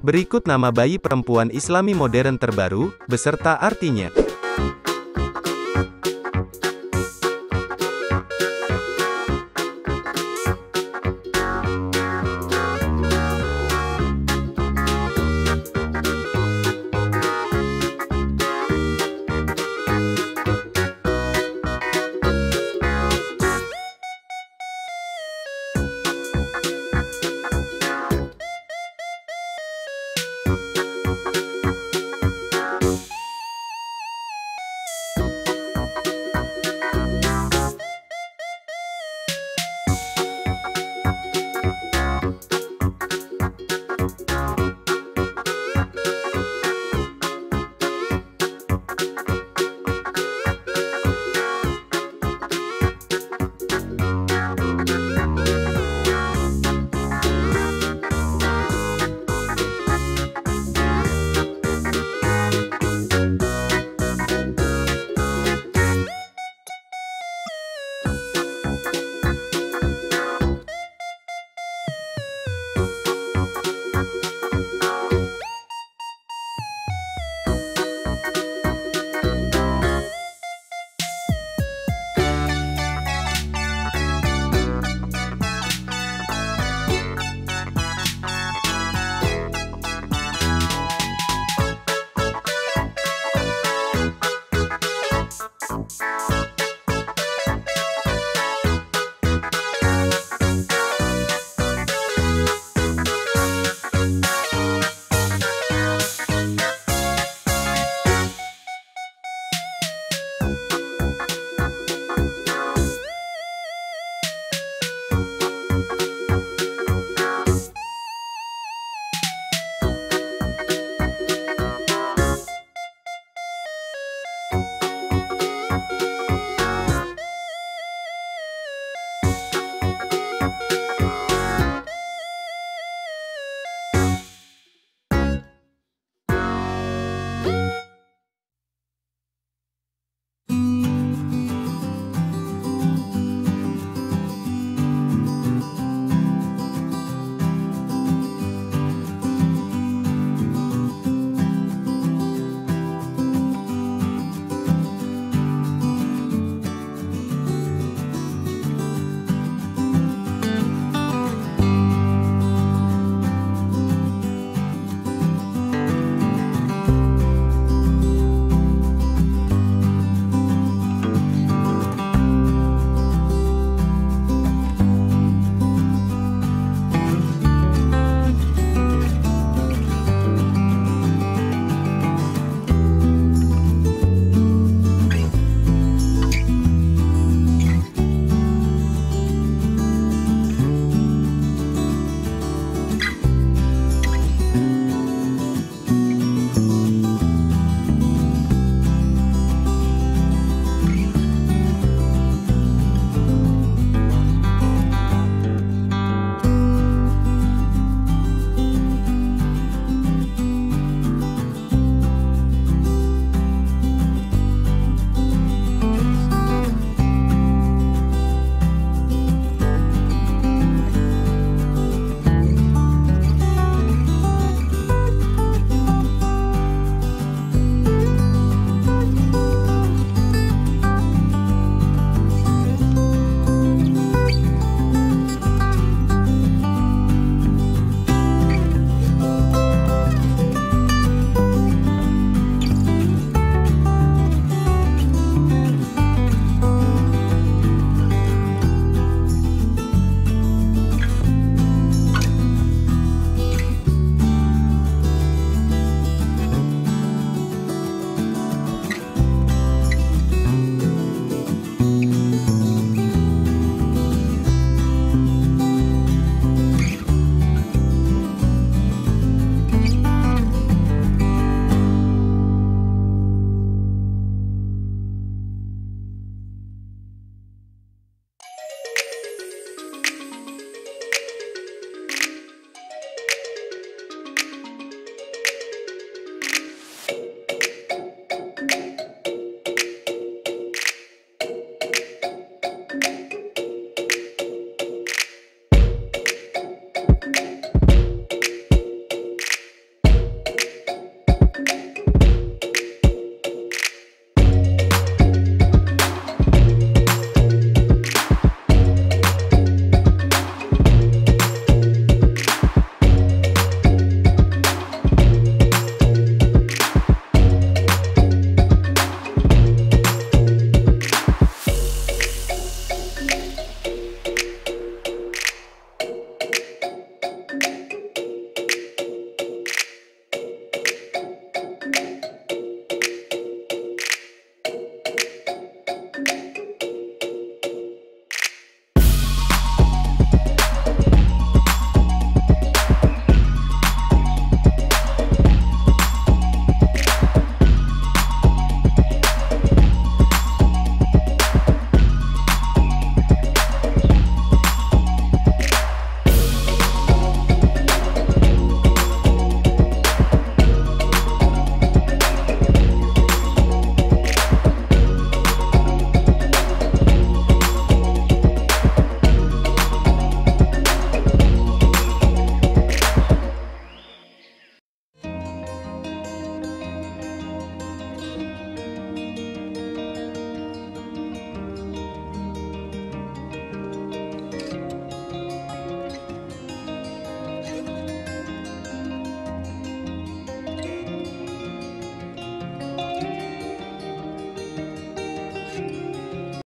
Berikut nama bayi perempuan Islami modern terbaru, beserta artinya.